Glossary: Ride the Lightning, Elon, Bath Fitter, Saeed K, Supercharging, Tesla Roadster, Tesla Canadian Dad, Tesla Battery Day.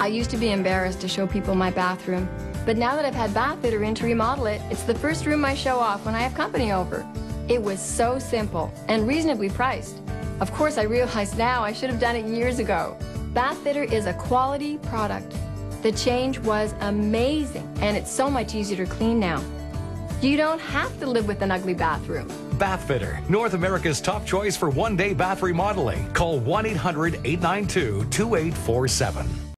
I used to be embarrassed to show people my bathroom, but now that I've had Bath Fitter in to remodel it, it's the first room I show off when I have company over. It was so simple and reasonably priced. Of course, I realize now I should have done it years ago. Bath Fitter is a quality product. The change was amazing, and it's so much easier to clean now. You don't have to live with an ugly bathroom. Bath Fitter, North America's top choice for one-day bath remodeling. Call 1-800-892-2847.